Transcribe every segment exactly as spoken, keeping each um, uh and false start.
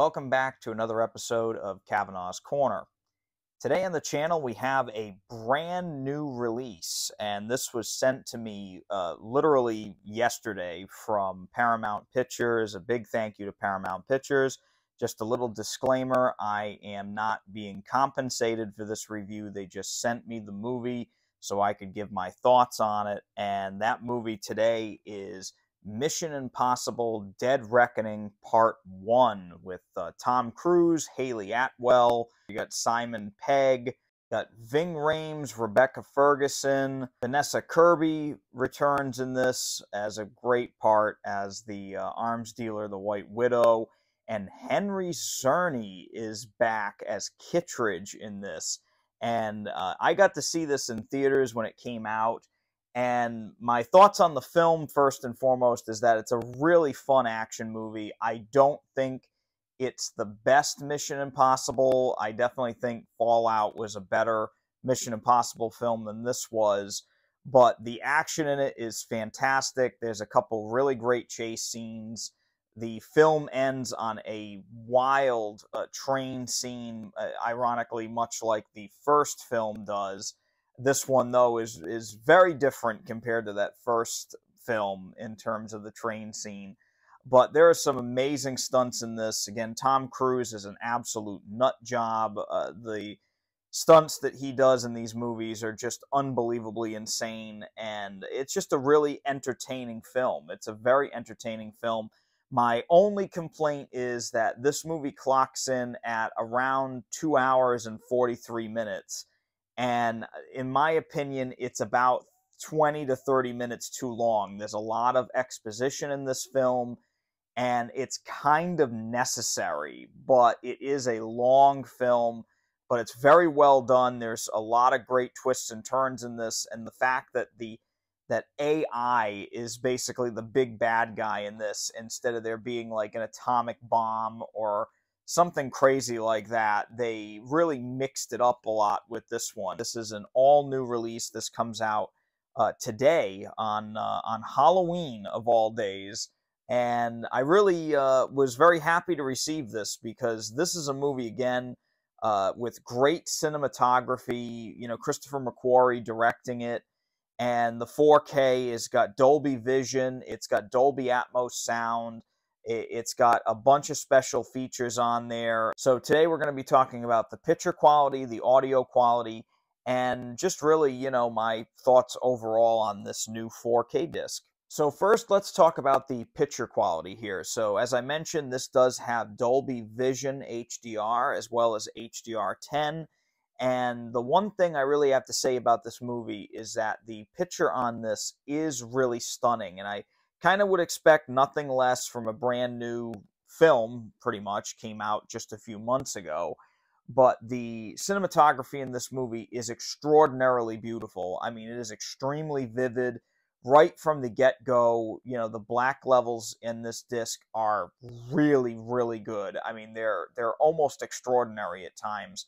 Welcome back to another episode of Cavanaugh's Corner. Today on the channel we have a brand new release, and this was sent to me uh, literally yesterday from Paramount Pictures. A big thank you to Paramount Pictures. Just a little disclaimer, I am not being compensated for this review. They just sent me the movie so I could give my thoughts on it, and that movie today is Mission Impossible Dead Reckoning Part One with uh, Tom Cruise, Haley Atwell, you got Simon Pegg, got Ving Rhames, Rebecca Ferguson, Vanessa Kirby returns in this as a great part as the uh, arms dealer, the White Widow, and Henry Czerny is back as Kittredge in this. And uh, I got to see this in theaters when it came out. And my thoughts on the film, first and foremost, is that it's a really fun action movie. I don't think it's the best Mission Impossible. I definitely think Fallout was a better Mission Impossible film than this was. But the action in it is fantastic. There's a couple really great chase scenes. The film ends on a wild uh, train scene, uh, ironically, much like the first film does. This one, though, is, is very different compared to that first film in terms of the train scene. But there are some amazing stunts in this. Again, Tom Cruise is an absolute nut job. Uh, the stunts that he does in these movies are just unbelievably insane. And it's just a really entertaining film. It's a very entertaining film. My only complaint is that this movie clocks in at around two hours and forty-three minutes. And in my opinion, it's about twenty to thirty minutes too long. There's a lot of exposition in this film, and it's kind of necessary, but it is a long film, but it's very well done. There's a lot of great twists and turns in this, and the fact that the that A I is basically the big bad guy in this, instead of there being like an atomic bomb or something crazy like that. They really mixed it up a lot with this one. This is an all-new release. This comes out uh, today on, uh, on Halloween of all days. And I really uh, was very happy to receive this because this is a movie, again, uh, with great cinematography. You know, Christopher McQuarrie directing it. And the four K has got Dolby Vision. It's got Dolby Atmos sound. It's got a bunch of special features on there. So today we're going to be talking about the picture quality, the audio quality, and just really, you know, my thoughts overall on this new four K disc. So first, let's talk about the picture quality here. So as I mentioned, this does have Dolby Vision H D R as well as H D R ten. And the one thing I really have to say about this movie is that the picture on this is really stunning. And I kind of would expect nothing less from a brand new film, pretty much, came out just a few months ago. But the cinematography in this movie is extraordinarily beautiful. I mean, it is extremely vivid right from the get-go. You know, the black levels in this disc are really, really good. I mean, they're, they're almost extraordinary at times.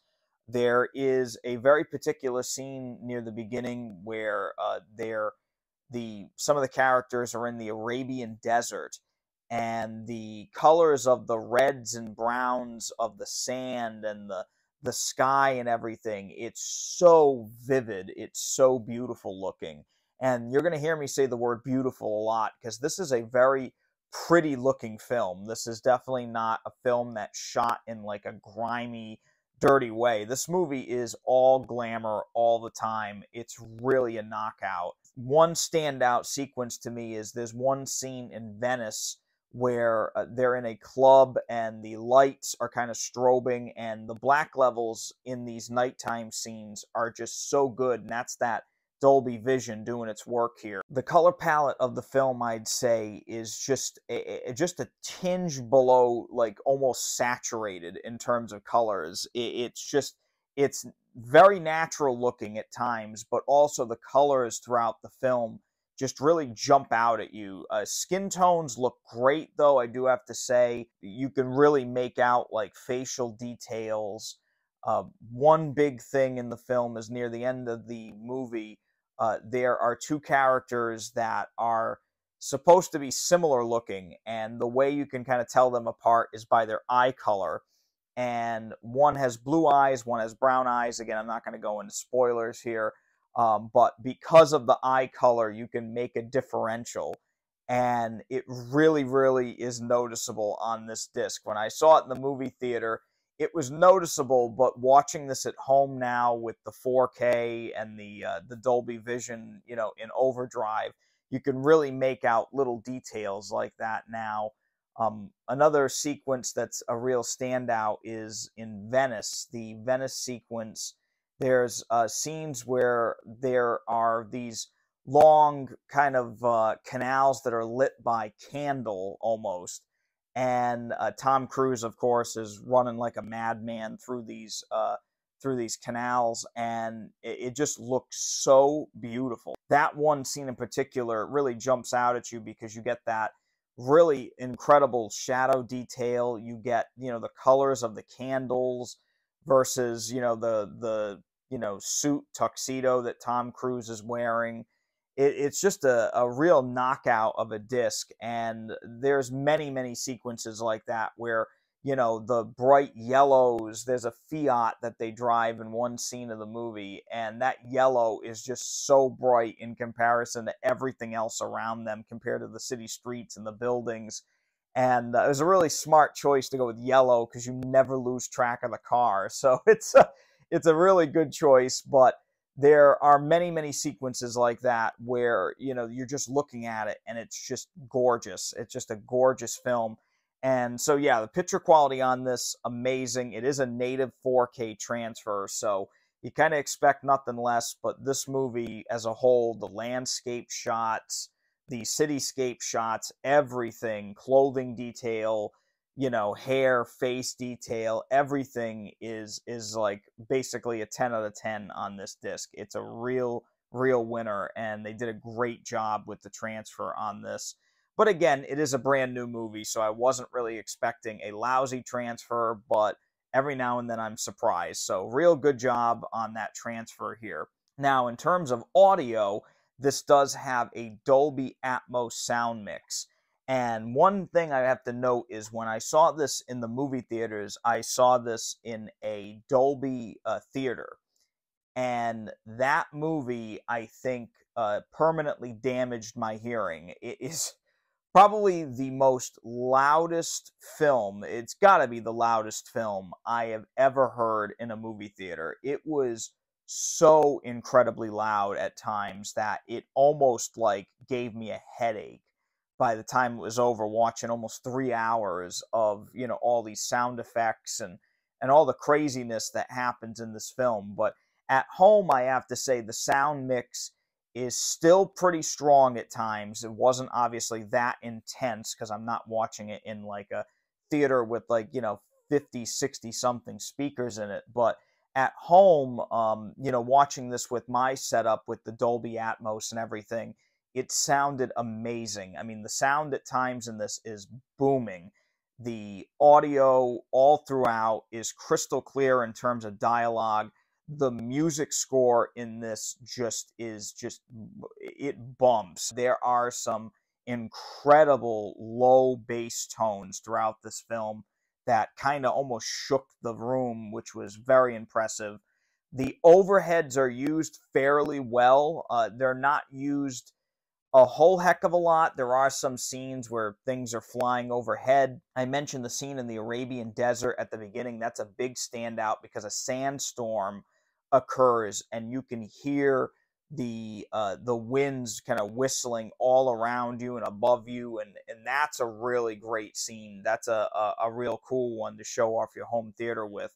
There is a very particular scene near the beginning where uh, they're... The, some of the characters are in the Arabian desert, and the colors of the reds and browns of the sand and the, the sky and everything, it's so vivid. It's so beautiful looking. And you're going to hear me say the word beautiful a lot because this is a very pretty looking film. This is definitely not a film that's shot in like a grimy, dirty way. This movie is all glamour all the time. It's really a knockout. One standout sequence to me is there's one scene in Venice where uh, they're in a club and the lights are kind of strobing, and the black levels in these nighttime scenes are just so good, and that's that Dolby Vision doing its work here. The color palette of the film, I'd say, is just a, a, just a tinge below, like, almost saturated in terms of colors. It, it's just, it's very natural looking at times, but also the colors throughout the film just really jump out at you. Uh, skin tones look great, though, I do have to say. You can really make out, like, facial details. Uh, one big thing in the film is near the end of the movie, Uh, there are two characters that are supposed to be similar looking, and the way you can kind of tell them apart is by their eye color. And one has blue eyes, one has brown eyes. Again, I'm not going to go into spoilers here, um, but because of the eye color, you can make a differential. And it really, really is noticeable on this disc. When I saw it in the movie theater, it was noticeable, but watching this at home now with the four K and the uh, the Dolby Vision, you know, in overdrive, you can really make out little details like that now. Um, another sequence that's a real standout is in Venice, the Venice sequence. There's uh, scenes where there are these long kind of uh, canals that are lit by candle almost. And uh, Tom Cruise, of course, is running like a madman through these uh, through these canals, and it, it just looks so beautiful. That one scene in particular really jumps out at you because you get that really incredible shadow detail. You get, you know, the colors of the candles versus, you know, the the you know suit tuxedo that Tom Cruise is wearing. It, it's just a, a real knockout of a disc, and there's many, many sequences like that where, you know, the bright yellows, there's a Fiat that they drive in one scene of the movie, and that yellow is just so bright in comparison to everything else around them compared to the city streets and the buildings. And uh, it was a really smart choice to go with yellow because you never lose track of the car. So it's a, it's a really good choice, but there are many, many sequences like that where, you know, you're just looking at it and it's just gorgeous. It's just a gorgeous film. And so, yeah, the picture quality on this, amazing. It is a native four K transfer, so you kind of expect nothing less. But this movie as a whole, the landscape shots, the cityscape shots, everything, clothing detail, you know, hair, face detail, everything is is like basically a ten out of ten on this disc. It's a real, real winner, and they did a great job with the transfer on this. But again, it is a brand new movie, so I wasn't really expecting a lousy transfer, but every now and then I'm surprised. So real good job on that transfer here. Now, in terms of audio, this does have a Dolby Atmos sound mix. And one thing I have to note is when I saw this in the movie theaters, I saw this in a Dolby uh, theater. And that movie, I think, uh, permanently damaged my hearing. It is probably the most loudest film. It's got to be the loudest film I have ever heard in a movie theater. It was so incredibly loud at times that it almost like gave me a headache by the time it was over, watching almost three hours of, you know, all these sound effects and, and all the craziness that happens in this film. But at home, I have to say the sound mix is still pretty strong at times. It wasn't obviously that intense because I'm not watching it in like a theater with like, you know, fifty, sixty something speakers in it. But at home, um, you know, watching this with my setup with the Dolby Atmos and everything, it sounded amazing. I mean, the sound at times in this is booming. The audio all throughout is crystal clear in terms of dialogue. The music score in this just is just, it bumps. There are some incredible low bass tones throughout this film that kind of almost shook the room, which was very impressive. The overheads are used fairly well. Uh, they're not used a whole heck of a lot. There are some scenes where things are flying overhead. I mentioned the scene in the Arabian desert at the beginning. That's a big standout because a sandstorm occurs and you can hear the uh, the winds kind of whistling all around you and above you. And, and that's a really great scene. That's a, a, a real cool one to show off your home theater with.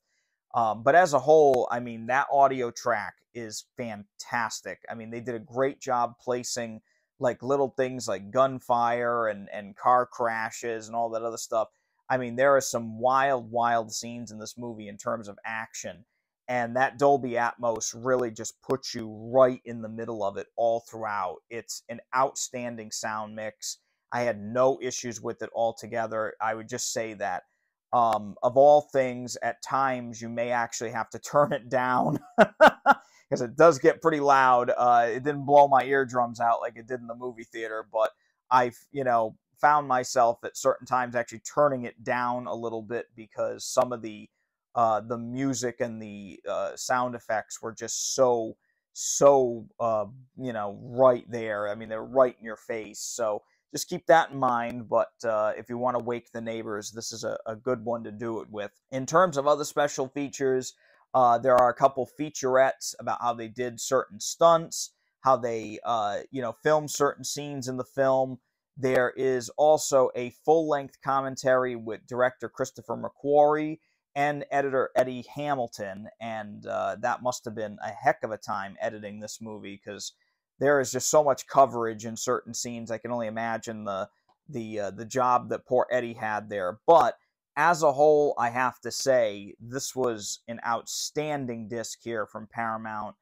Um, but as a whole, I mean, that audio track is fantastic. I mean, they did a great job placing like little things like gunfire and, and car crashes and all that other stuff. I mean, there are some wild, wild scenes in this movie in terms of action. And that Dolby Atmos really just puts you right in the middle of it all throughout. It's an outstanding sound mix. I had no issues with it altogether. I would just say that um, of all things, at times you may actually have to turn it down because it does get pretty loud. Uh, it didn't blow my eardrums out like it did in the movie theater, but I've, you know, found myself at certain times actually turning it down a little bit because some of the uh, the music and the uh, sound effects were just so, so, uh, you know, right there. I mean, they're right in your face. So just keep that in mind. But uh, if you want to wake the neighbors, this is a, a good one to do it with. In terms of other special features, uh, there are a couple featurettes about how they did certain stunts, how they, uh, you know, filmed certain scenes in the film. There is also a full-length commentary with director Christopher McQuarrie and editor Eddie Hamilton, and uh, that must have been a heck of a time editing this movie, because there is just so much coverage in certain scenes. I can only imagine the the uh, the job that poor Eddie had there. But as a whole, I have to say this was an outstanding disc here from Paramount.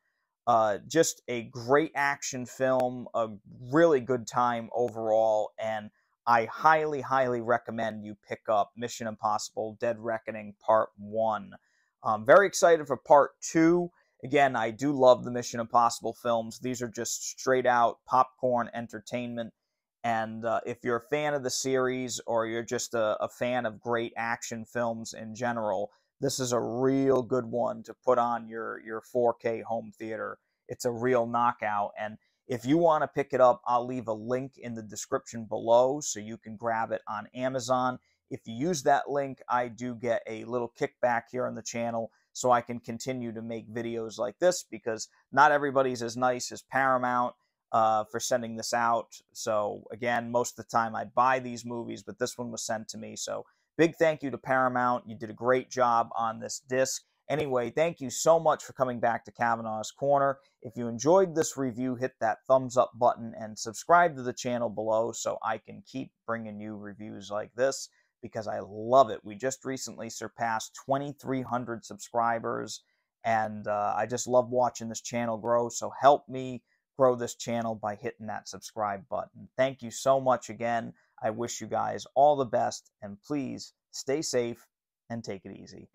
Uh, just a great action film, a really good time overall, and I highly, highly recommend you pick up Mission Impossible Dead Reckoning Part One. I'm very excited for Part Two. Again, I do love the Mission Impossible films. These are just straight out popcorn entertainment, and uh, if you're a fan of the series or you're just a, a fan of great action films in general, this is a real good one to put on your, your four K home theater. It's a real knockout. And if you want to pick it up, I'll leave a link in the description below so you can grab it on Amazon. If you use that link, I do get a little kickback here on the channel so I can continue to make videos like this, because not everybody's as nice as Paramount uh, for sending this out. So again, most of the time I buy these movies, but this one was sent to me. So big thank you to Paramount. You did a great job on this disc. Anyway, thank you so much for coming back to Cavanaugh's Corner. If you enjoyed this review, hit that thumbs up button and subscribe to the channel below so I can keep bringing you reviews like this, because I love it. We just recently surpassed twenty-three hundred subscribers, and uh, I just love watching this channel grow. So help me grow this channel by hitting that subscribe button. Thank you so much again. I wish you guys all the best, and please stay safe and take it easy.